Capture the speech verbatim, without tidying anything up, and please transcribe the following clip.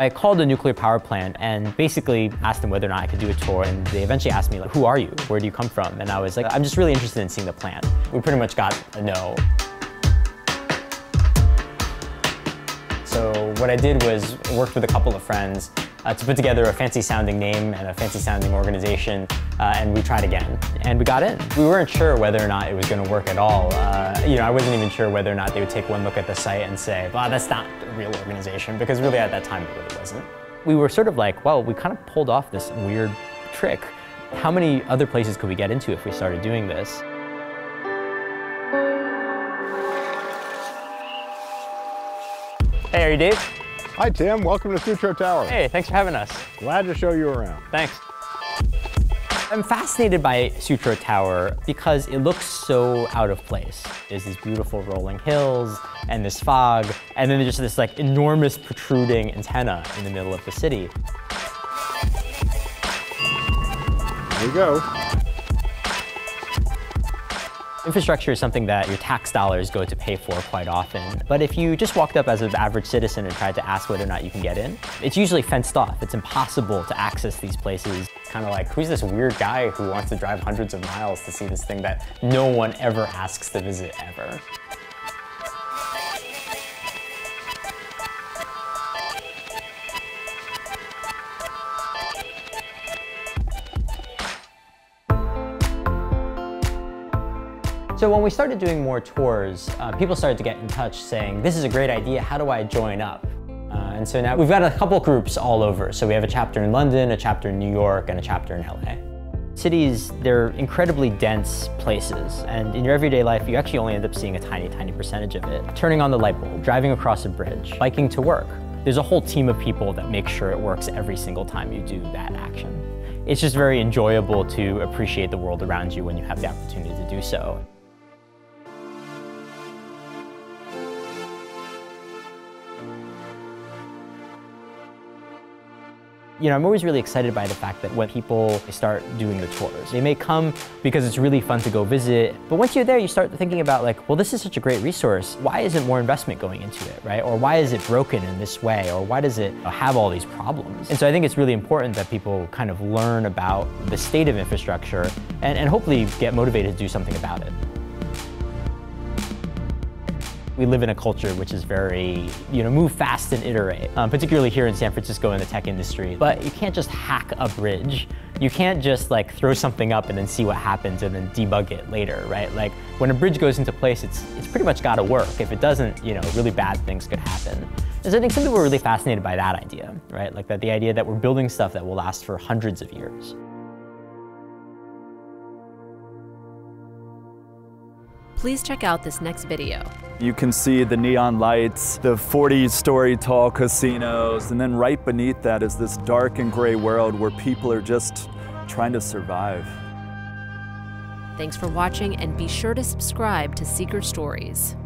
I called a nuclear power plant and basically asked them whether or not I could do a tour, and they eventually asked me, like, who are you? Where do you come from? And I was like, I'm just really interested in seeing the plant. We pretty much got a no. So what I did was worked with a couple of friends uh, to put together a fancy-sounding name and a fancy-sounding organization, uh, and we tried again, and we got in. We weren't sure whether or not it was going to work at all. Uh, you know, I wasn't even sure whether or not they would take one look at the site and say, wow, that's not a real organization, because really at that time it really wasn't. We were sort of like, well, we kind of pulled off this weird trick. How many other places could we get into if we started doing this? Hey, are you Dave? Hi, Tim. Welcome to Sutro Tower. Hey, thanks for having us. Glad to show you around. Thanks. I'm fascinated by Sutro Tower because it looks so out of place. There's these beautiful rolling hills and this fog, and then there's just this like enormous protruding antenna in the middle of the city. There you go. Infrastructure is something that your tax dollars go to pay for quite often. But if you just walked up as an average citizen and tried to ask whether or not you can get in, it's usually fenced off. It's impossible to access these places. It's kind of like, who's this weird guy who wants to drive hundreds of miles to see this thing that no one ever asks to visit ever? So when we started doing more tours, uh, people started to get in touch saying, this is a great idea, how do I join up? Uh, and so now we've got a couple groups all over. So we have a chapter in London, a chapter in New York, and a chapter in L A. Cities, they're incredibly dense places, and in your everyday life, you actually only end up seeing a tiny, tiny percentage of it. Turning on the light bulb, driving across a bridge, biking to work. There's a whole team of people that make sure it works every single time you do that action. It's just very enjoyable to appreciate the world around you when you have the opportunity to do so. You know, I'm always really excited by the fact that when people start doing the tours, they may come because it's really fun to go visit, but once you're there, you start thinking about like, well, this is such a great resource. Why isn't more investment going into it, right? Or why is it broken in this way? Or why does it have all these problems? And so I think it's really important that people kind of learn about the state of infrastructure and, and hopefully get motivated to do something about it. We live in a culture which is very, you know, move fast and iterate, um, particularly here in San Francisco in the tech industry. But you can't just hack a bridge. You can't just like throw something up and then see what happens and then debug it later, right? Like when a bridge goes into place, it's, it's pretty much gotta work. If it doesn't, you know, really bad things could happen. And so I think some people were really fascinated by that idea, right? Like that the idea that we're building stuff that will last for hundreds of years. Please check out this next video. You can see the neon lights, the forty story tall casinos, and then right beneath that is this dark and gray world where people are just trying to survive. Thanks for watching, and be sure to subscribe to Seeker Stories.